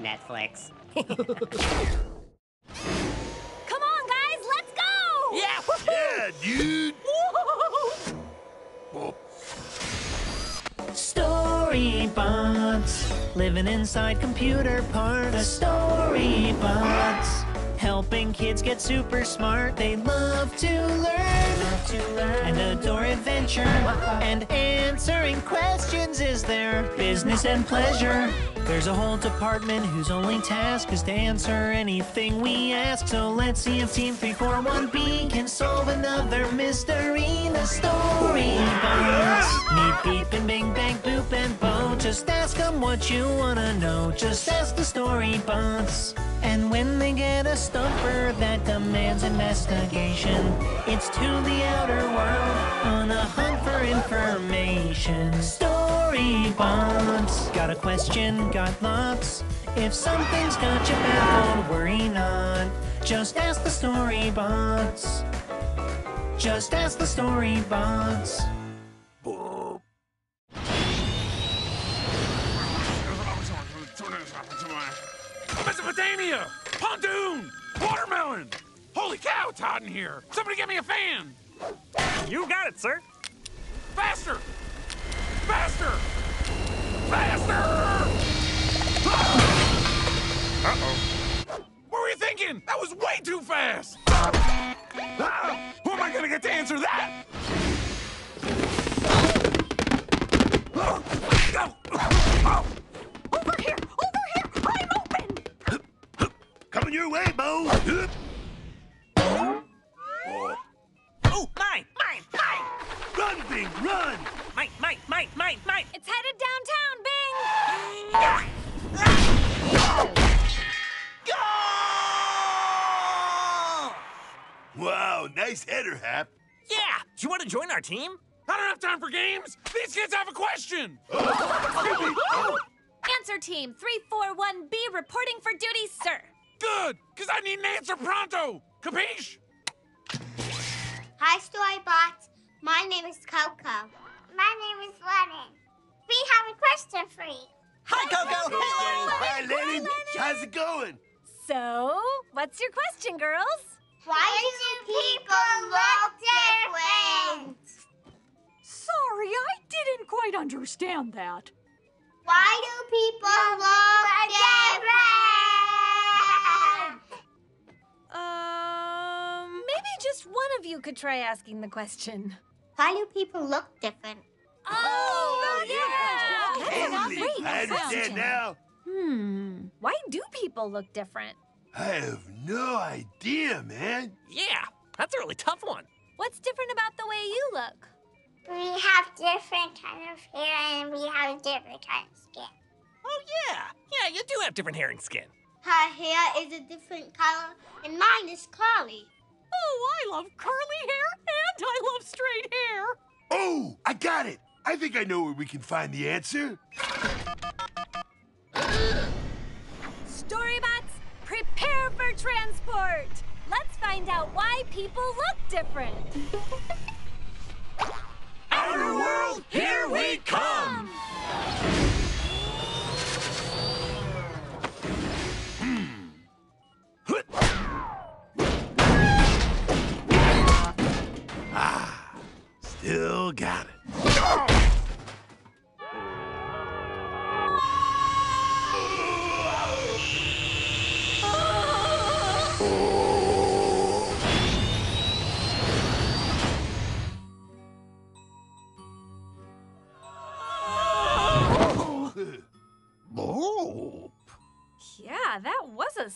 Netflix. Come on, guys, let's go! Yeah, yeah, dude! Whoa. StoryBots, living inside computer parts. StoryBots, helping kids get super smart. They love to learn, and adore adventure. And answering questions is their business and pleasure. There's a whole department whose only task is to answer anything we ask. So let's see if Team 341B can solve another mystery. The StoryBots. Meet Beep and Bing Bang Boop and Bo. Just ask them what you wanna know. Just ask the StoryBots. And when they get a stumper that demands investigation, it's to the outer world on a hunt for information. StoryBots. Got a question, got lots. If something's got you baffled, worry not. Just ask the StoryBots. Just ask the StoryBots. Mesopotamia! Pontoon! Watermelon! Holy cow, it's hot in here! Somebody get me a fan! You got it, sir! Faster! Faster! Faster! Uh-oh. What were you thinking? That was way too fast! Who am I gonna get to answer that? Over here! Coming your way, Bo! Oh, mine! Mine! Mine! Run, Bing! Run! Mine! Mine! Mine! Mine! Mine! It's headed downtown, Bing! Wow, nice header, Hap! Yeah! Do you want to join our team? I don't have time for games! These kids have a question! Answer team 341B reporting for duty, sir! Good, because I need an answer pronto! Capiche? Hi, StoryBots. My name is Coco. My name is Lennon. We have a question for you. Hi, Coco! Hi, Lennon! Hi, Lennon! How's it going? So, what's your question, girls? Why do people love their friends? Sorry, I didn't quite understand that. Why do people love their friends? Maybe just one of you could try asking the question. Why do people look different? Oh yeah! I understand now. Why do people look different? I have no idea, man. Yeah, that's a really tough one. What's different about the way you look? We have different kinds of hair and we have different kinds of skin. Oh, yeah. Yeah, you do have different hair and skin. Her hair is a different color and mine is curly. Oh, I love curly hair and I love straight hair. Oh, I got it. I think I know where we can find the answer. StoryBots, prepare for transport. Let's find out why people look different. Outer world, here we come! Ah, still got it.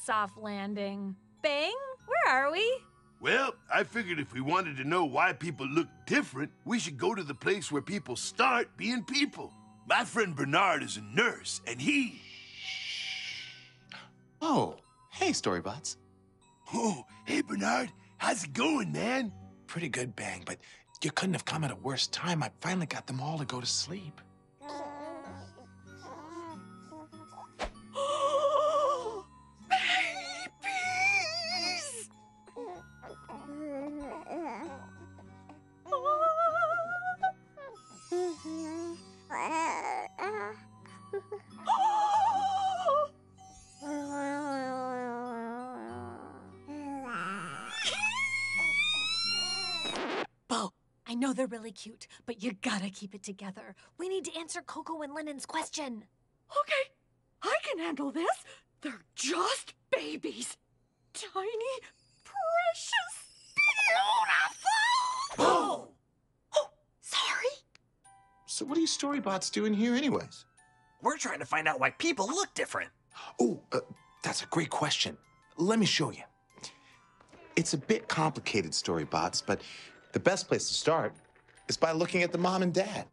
Soft landing. Bang, where are we? Well, I figured if we wanted to know why people look different, we should go to the place where people start being people. My friend Bernard is a nurse, and he... Oh, hey, StoryBots. Oh, hey, Bernard. How's it going, man? Pretty good, Bang, but you couldn't have come at a worse time. I finally got them all to go to sleep. Bo, I know they're really cute, but you gotta keep it together. We need to answer Coco and Lennon's question. Okay, I can handle this. They're just babies. Tiny, precious, beautiful! Oh! Oh, sorry. So what are you StoryBots doing here anyways? We're trying to find out why people look different. Oh, that's a great question. Let me show you. It's a bit complicated, StoryBots, but the best place to start is by looking at the mom and dad.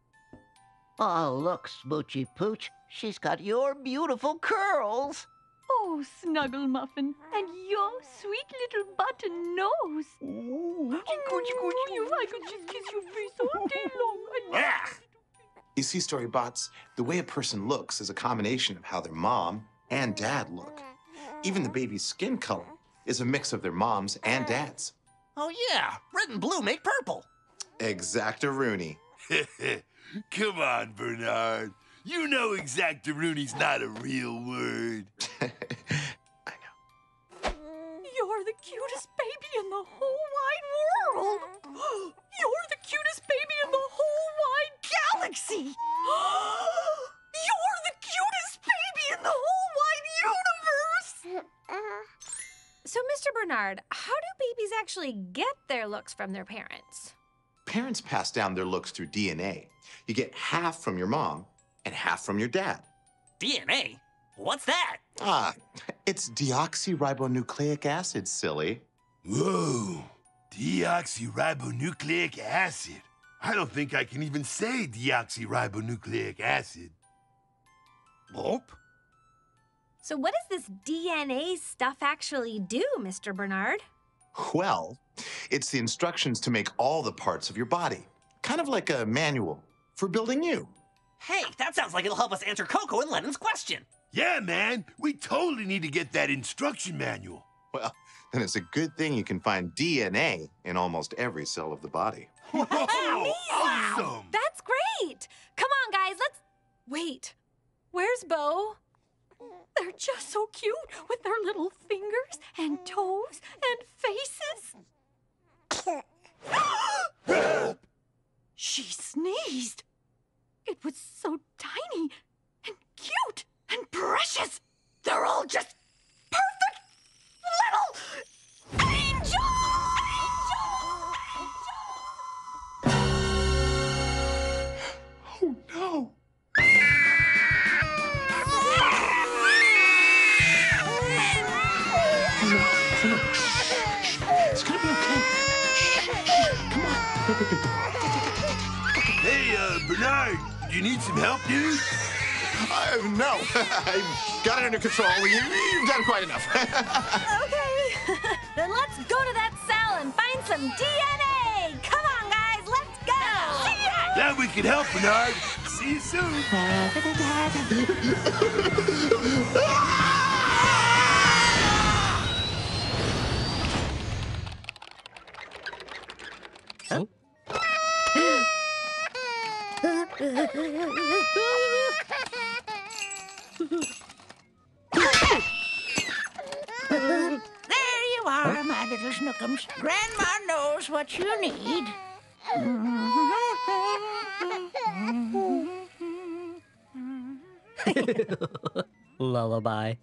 Oh, look, Smoochie Pooch. She's got your beautiful curls. Oh, Snuggle Muffin, and your sweet little button nose. Ooh. If I could just kiss your face all day long. You see, StoryBots, the way a person looks is a combination of how their mom and dad look. Even the baby's skin color is a mix of their mom's and dad's. Oh, yeah. Red and blue make purple. Exactaroony. Come on, Bernard. You know exactaroony's not a real word. I know. You're the cutest baby in the whole wide world. You're the cutest baby in the whole wide galaxy. You're the cutest baby in the whole wide universe. So, Mr. Bernard, how do babies actually get their looks from their parents? Parents pass down their looks through DNA. You get half from your mom and half from your dad. DNA? What's that? Ah, it's deoxyribonucleic acid, silly. Whoa, deoxyribonucleic acid. I don't think I can even say deoxyribonucleic acid. Nope. So what does this DNA stuff actually do, Mr. Bernard? Well, it's the instructions to make all the parts of your body. Kind of like a manual for building you. Hey, that sounds like it'll help us answer Coco and Lennon's question. Yeah, man, we totally need to get that instruction manual. Well, then it's a good thing you can find DNA in almost every cell of the body. Wow, awesome! That's great! Come on, guys, let's... Wait, where's Bo? They're just so cute with their little fingers and toes and faces. She sneezed. It was so tiny and cute and precious. They're all just perfect little angels! Angels! Angels! Oh, no. Oh, no. It's going to be okay. Come on. Hey, Bernard. You need some help, dude? No, I've got it under control. You've done quite enough. Okay, then let's go to that cell and find some DNA. Come on, guys, let's go. Glad we could help, Bernard. See you soon. Oh. There you are, my little snookums. Grandma knows what you need. Lullaby.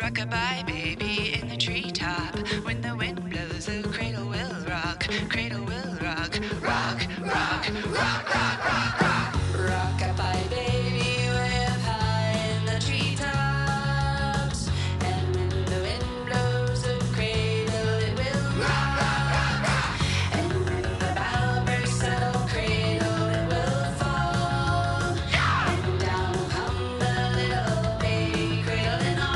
Rock-a-bye, baby, in the treetop. When the wind blows, the cradle will rock. Cradle will rock. Rock, rock, rock, rock, rock, rock. Rock-a-bye, baby, way up high in the treetops. And when the wind blows, the cradle, it will rock. Rock, rock, rock. And when the bough breaks, the cradle, it will fall. Yeah! And down will come the little baby, cradle and all.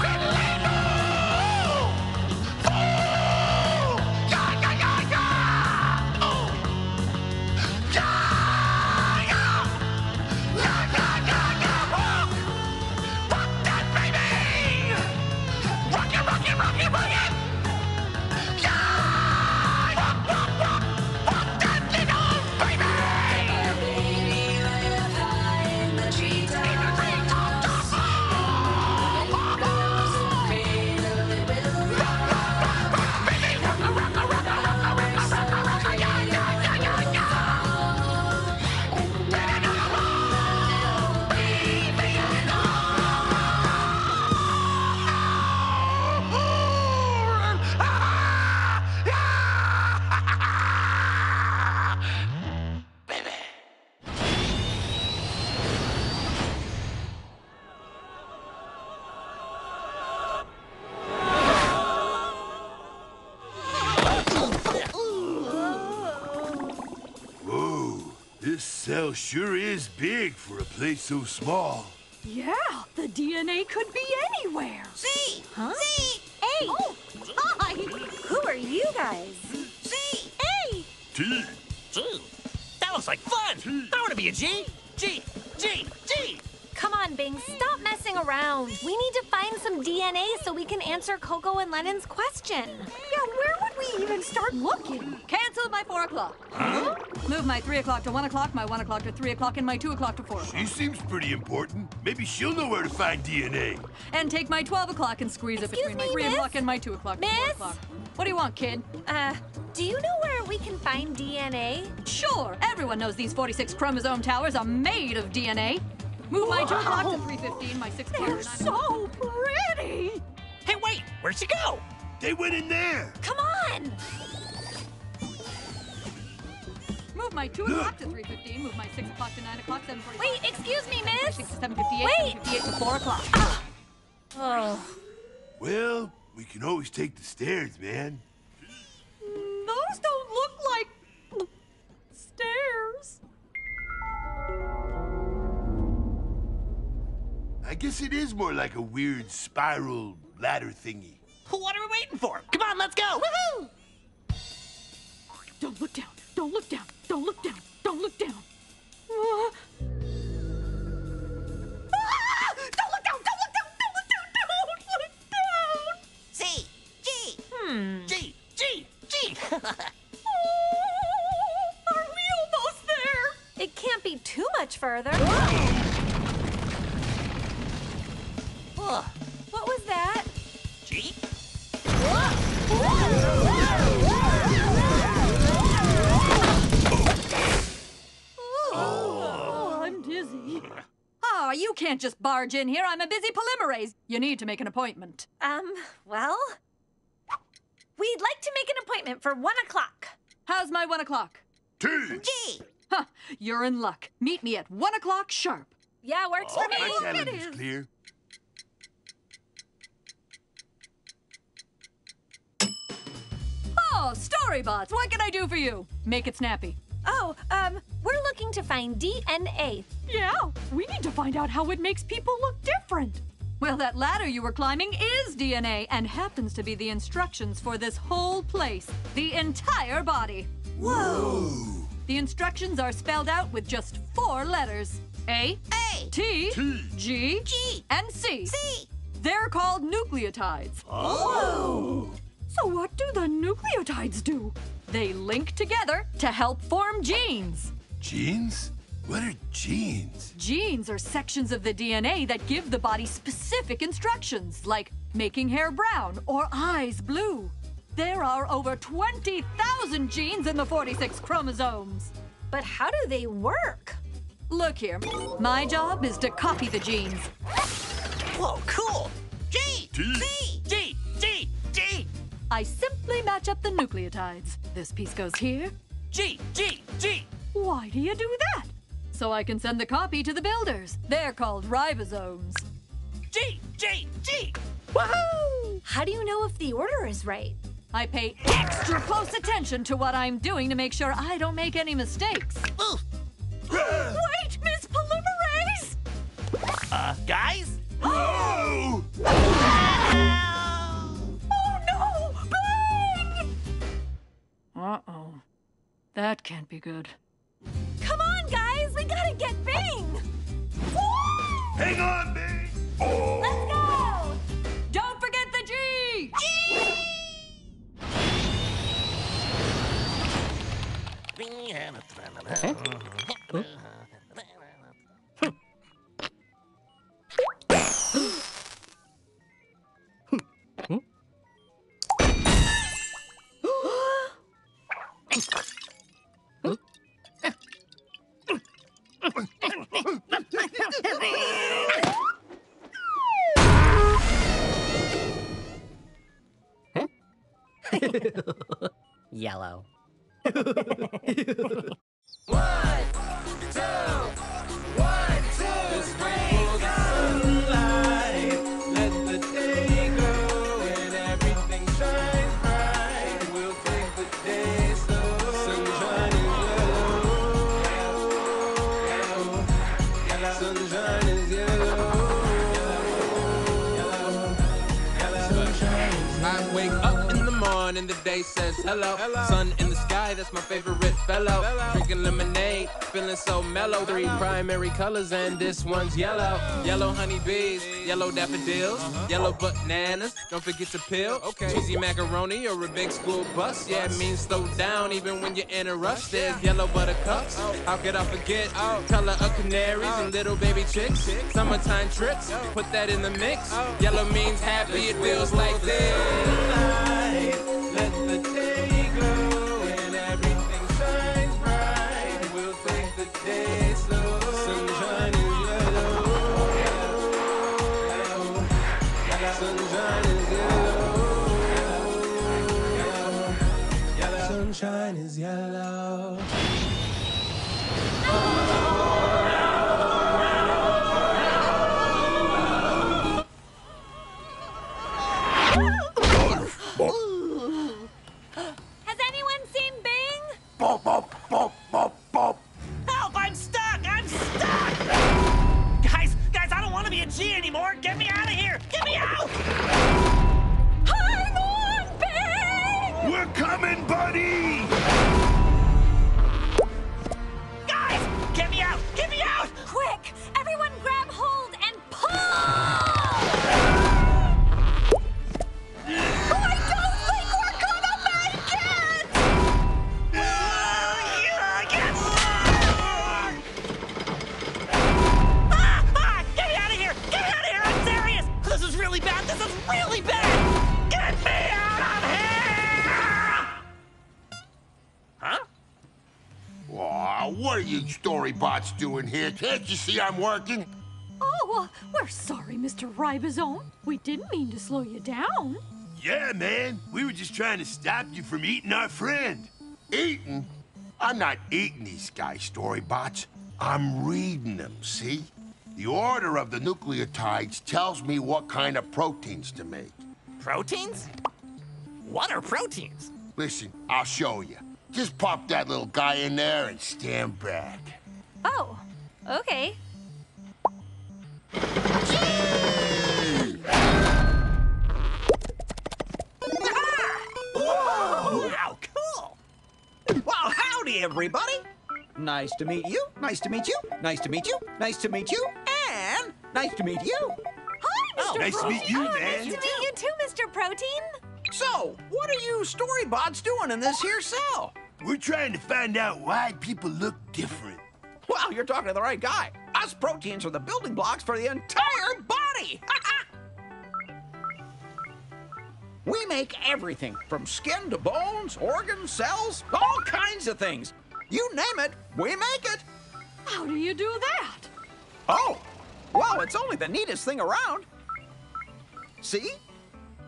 cell sure is big for a place so small. Yeah, the DNA could be anywhere. See? Huh? See? Hey! Oh, hi! Who are you guys? See? Hey! T. Gee, that looks like fun! T. I want to be a G! G! G! G! Come on, Bing, stop messing around. We need to find some DNA so we can answer Coco and Lennon's question. Yeah, where would we even start looking? Cancel my 4 o'clock. Huh? Move my 3 o'clock to 1 o'clock, my 1 o'clock to 3 o'clock, and my 2 o'clock to 4 o'clock. She seems pretty important. Maybe she'll know where to find DNA. And take my 12 o'clock and squeeze it between my 3 o'clock and my 2 o'clock. Miss? 4 o'clock. What do you want, kid? Do you know where we can find DNA? Sure, everyone knows these 46 chromosome towers are made of DNA. Move my 2 o'clock to 3:15, my 6 o'clock to 9 o'clock. They're so pretty! Hey, wait! Where'd she go? They went in there! Come on! Move my 2 o'clock to 3:15, move my 6 o'clock to 9 o'clock, 7:45... Wait, excuse me, miss! 6 to 7:58, wait. 7:58 to 4 o'clock. Oh. Well, we can always take the stairs, man. Those don't look like... stairs. I guess it is more like a weird spiral ladder thingy. What are we waiting for? Come on, let's go! Woohoo! Don't look down, don't look down, don't look down, don't look down. Ah! Don't look down, don't look down, don't look down, don't look down! C, G, G, G, G! Oh, are we almost there? It can't be too much further. Whoa! What was that? G? Oh, I'm dizzy. Oh, you can't just barge in here. I'm a busy polymerase. You need to make an appointment. Well, we'd like to make an appointment for 1 o'clock. How's my 1 o'clock? T. G. Huh, you're in luck. Meet me at 1 o'clock sharp. Yeah, works for me. My calendar's clear. Oh, StoryBots, what can I do for you? Make it snappy. Oh, we're looking to find DNA. Yeah, we need to find out how it makes people look different. Well, that ladder you were climbing is DNA and happens to be the instructions for this whole place, the entire body. Whoa! The instructions are spelled out with just 4 letters. A, T, G, G, and C. C. They're called nucleotides. Oh! So what do the nucleotides do? They link together to help form genes. Genes? What are genes? Genes are sections of the DNA that give the body specific instructions, like making hair brown or eyes blue. There are over 20,000 genes in the 46 chromosomes. But how do they work? Look here, my job is to copy the genes. Whoa, cool! G! T! C! G! G! G! I simply match up the nucleotides. This piece goes here. G, G, G! Why do you do that? So I can send the copy to the builders. They're called ribosomes. G, G, G! Woohoo! How do you know if the order is right? I pay extra close attention to what I'm doing to make sure I don't make any mistakes. Oof. Wait, Miss Polymerase! Guys? Oh! Uh-oh. That can't be good. Come on, guys! We gotta get Bing! Woo! Hang on, Bing! Oh. Let's go! Don't forget the G! G! Yellow. 1, 2, 1, 2, spring sunlight. Let the day go and everything shines bright. We'll take the day slow. Sunshine is low. wake up in the morning, the day says hello. Sun in the sky, that's my favorite fellow. Drinking lemonade, feeling so mellow. Three primary colors and this one's yellow. Yellow honeybees, yellow daffodils, yellow bananas, don't forget to peel. Cheesy macaroni or a big school bus, yeah, it means slow down even when you're in a rush. There's yellow buttercups, how could I forget? Color of canaries and little baby chicks. Summertime trips, put that in the mix. Yellow means happy, it feels like this. Let the day glow and everything shines bright. We'll take the day slow. Sunshine is yellow. Sunshine is yellow. Sunshine is yellow. StoryBots doing here? Can't you see I'm working? Oh, well, we're sorry, Mr. Ribosome. We didn't mean to slow you down. Yeah, man. We were just trying to stop you from eating our friend. Eating? I'm not eating these guys, StoryBots. I'm reading them, see? The order of the nucleotides tells me what kind of proteins to make. Proteins? What are proteins? Listen, I'll show you. Just pop that little guy in there and stand back. Oh, okay. Gee! Whoa! Wow, cool! Well, howdy, everybody! Nice to meet you, nice to meet you, nice to meet you, nice to meet you, and nice to meet you! Hi, Mr. Protein! Nice to meet you, man! Nice to meet you too, Mr. Protein! So, what are you StoryBots doing in this here cell? We're trying to find out why people look different. Wow, you're talking to the right guy. Us proteins are the building blocks for the entire body. We make everything from skin to bones, organs, cells, all kinds of things. You name it, we make it. How do you do that? Oh, well, it's only the neatest thing around. See?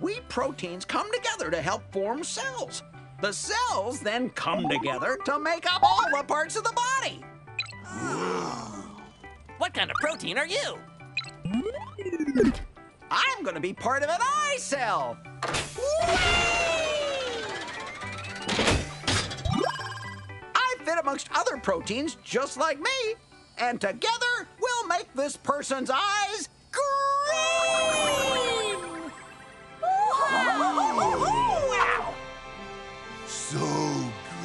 We proteins come together to help form cells. The cells then come together to make up all the parts of the body. What kind of protein are you? I'm gonna be part of an eye cell. I fit amongst other proteins just like me, and together we'll make this person's eyes green. Wow! So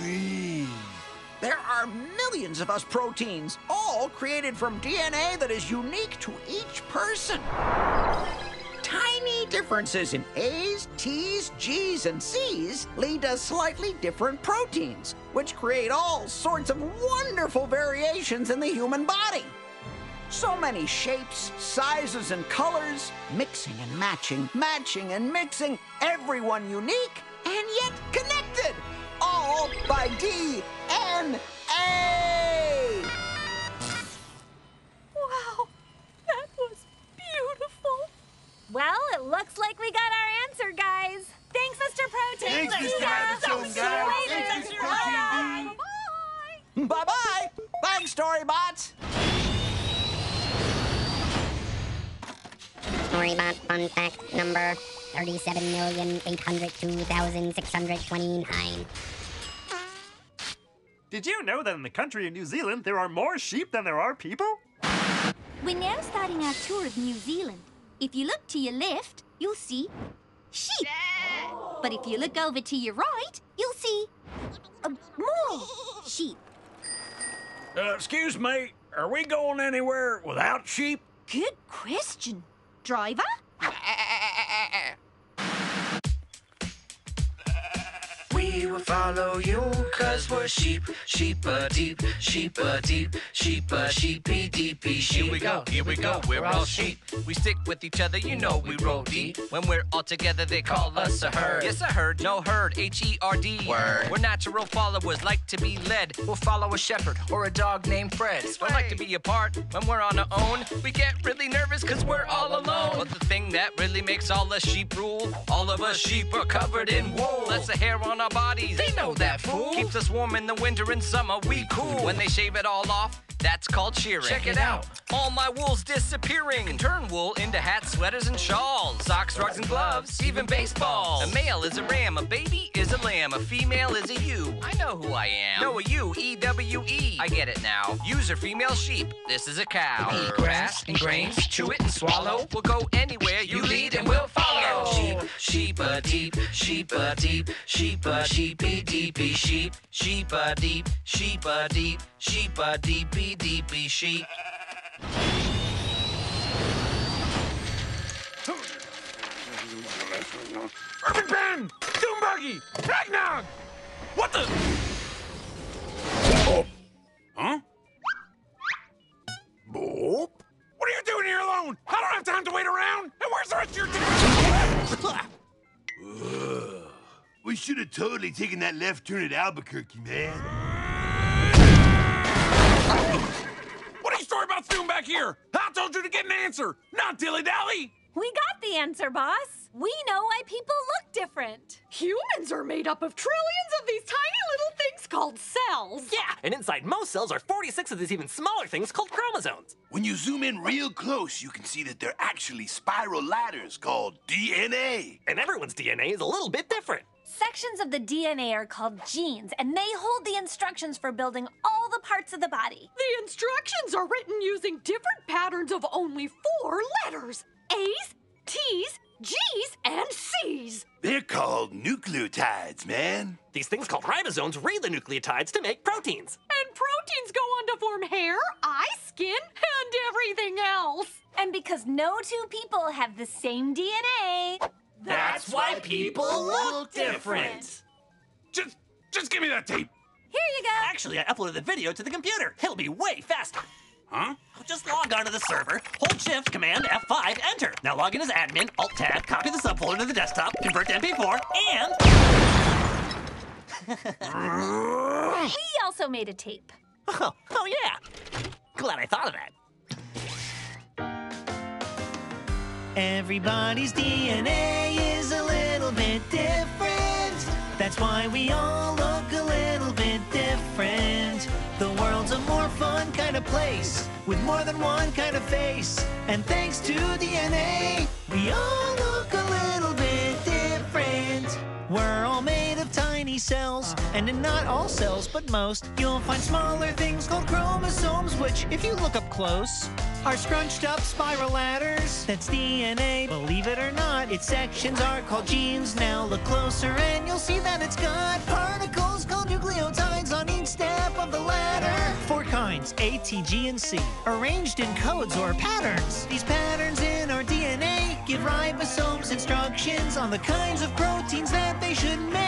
green. There are millions of us proteins, all created from DNA that is unique to each person. Tiny differences in A's, T's, G's, and C's lead to slightly different proteins, which create all sorts of wonderful variations in the human body. So many shapes, sizes, and colors, mixing and matching, matching and mixing, everyone unique and yet connected. All by DNA! Wow, that was beautiful. Well, it looks like we got our answer, guys. Thanks, Mr. Protein. Thanks, Mr. Protein. Thanks, Mr. Protein. Bye-bye. Bye-bye. Thanks, StoryBots. StoryBot fun fact number 37,802,629. Did you know that in the country of New Zealand, there are more sheep than there are people? We're now starting our tour of New Zealand. If you look to your left, you'll see sheep. But if you look over to your right, you'll see more sheep. Excuse me, are we going anywhere without sheep? Good question, driver. We will follow you, cause we're sheep, sheep-a-deep, sheepy-deepy sheep. Here we go, we're all sheep. We stick with each other, you know we roll deep. When we're all together, they call us a herd. Yes, a herd, no herd, H-E-R-D. Word. We're natural followers, like to be led. We'll follow a shepherd or a dog named Fred. Don't like to be apart when we're on our own. We get really nervous cause we're all alone. But the thing that really makes all us sheep rule, all of us sheep are covered in wool. That's the hair on our bodies, they know that, fool. Keeps us warm in the winter and summer, we cool. When they shave it all off, that's called shearing. Check it out, all my wool's disappearing. Can turn wool into hats, sweaters, and shawls, socks, rugs, and gloves, even baseballs. A male is a ram, a baby is a lamb, a female is a ewe. I know who I am. No, a ewe, E-W-E. I get it now. Ewes are female sheep, this is a cow. Eat grass and grains, chew it and swallow. We'll go anywhere, you lead and we'll follow. Sheep, sheep-a-deep, sheep-a-deep, sheep-a-deep. Sheepy deepy sheep, sheep a deep, sheepy deepy sheep. Urban Ben! Doombuggy! Ragnar! What the? Oh. Huh? Boop? What are you doing here alone? I don't have time to wait around! And where's the rest of your team? We should have totally taken that left turn at Albuquerque, man. What are you story about doing back here? I told you to get an answer, not dilly-dally. We got the answer, boss. We know why people look different. Humans are made up of trillions of these tiny little things called cells. Yeah, and inside most cells are 46 of these even smaller things called chromosomes. When you zoom in real close, you can see that they're actually spiral ladders called DNA. And everyone's DNA is a little bit different. Sections of the DNA are called genes, and they hold the instructions for building all the parts of the body. The instructions are written using different patterns of only 4 letters: A's, T's, G's, and C's. They're called nucleotides, man. These things called ribosomes read the nucleotides to make proteins. And proteins go on to form hair, eyes, skin, and everything else. And because no two people have the same DNA, that's why people look different. Just give me that tape. Here you go. Actually, I uploaded the video to the computer. It'll be way faster. Huh? Just log on to the server, hold shift, command, F5, enter. Now log in as admin, alt tab, copy the subfolder to the desktop, convert to MP4, and... We also made a tape. Oh yeah. Glad I thought of that. Everybody's DNA is a little bit different. That's why we all look a little bit different. The world's a more fun kind of place with more than one kind of face. And thanks to DNA, we all look a little bit different. We're all made of tiny cells, and in not all cells, but most, you'll find smaller things called chromosomes, which, if you look up close, are scrunched up spiral ladders. That's DNA, believe it or not. Its sections are called genes. Now look closer and you'll see that it's got particles called nucleotides on each step of the ladder. 4 kinds, A, T, G, and C, arranged in codes or patterns. These patterns in our DNA give ribosomes instructions on the kinds of proteins that they should make.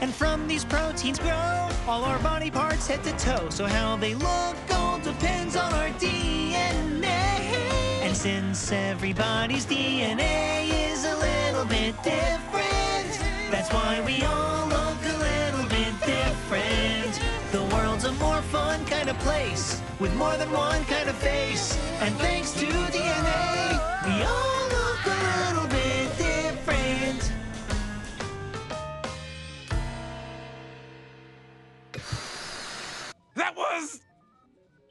And from these proteins grow all our body parts head to toe. So how they look all depends on our DNA. And since everybody's DNA is a little bit different, that's why we all look a little bit different. The world's a more fun kind of place with more than one kind of face. And thanks to DNA, we all look a little bit different. That was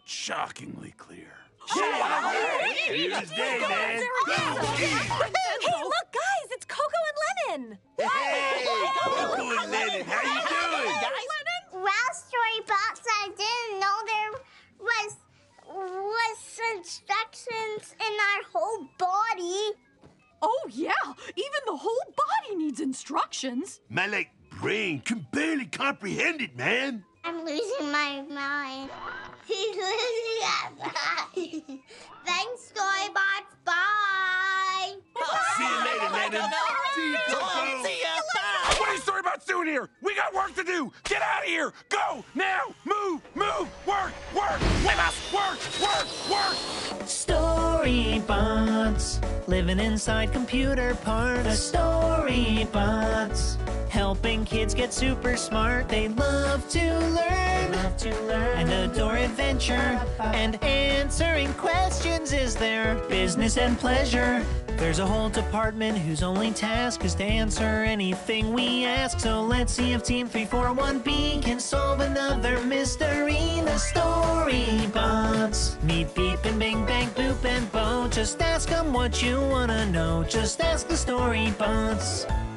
shockingly clear. Tuesday, man. Hey, look, guys, it's Coco and Lennon. Hey, Coco and Lennon, how you doing, guys? Wow, StoryBots, I didn't know there was instructions in our whole body. Oh yeah, even the whole body needs instructions. My, like, brain can barely comprehend it, man. I'm losing my mind. He's losing his mind. Thanks, StoryBots. Bye. See you later, Lennon. See you, Coco. See ya. Bye. What are you StoryBots doing here? We got work to do. Get out of here. Go now. Move. Move. Work. Work. With us. Work. Work. Work. StoryBots living inside computer parts. The StoryBots helping kids get super smart. They love to learn, and adore adventure. And answering questions is their business and pleasure. There's a whole department whose only task is to answer anything we ask. So let's see if Team 341B can solve another mystery. The StoryBots. Meet Beep and Bing Bang Boop and Bo. Just ask them what you wanna know. Just ask the StoryBots.